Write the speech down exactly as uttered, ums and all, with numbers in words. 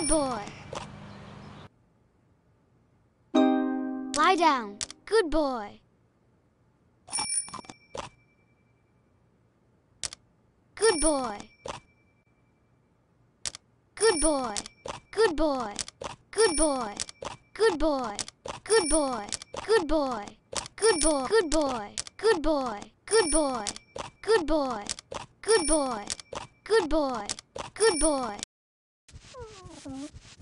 Good boy. Lie down. Good boy. Good boy. Good boy. Good boy. Good boy. Good boy. Good boy. Good boy. Good boy. Good boy. Good boy. Good boy. Good boy. Good boy. Good boy. Good boy.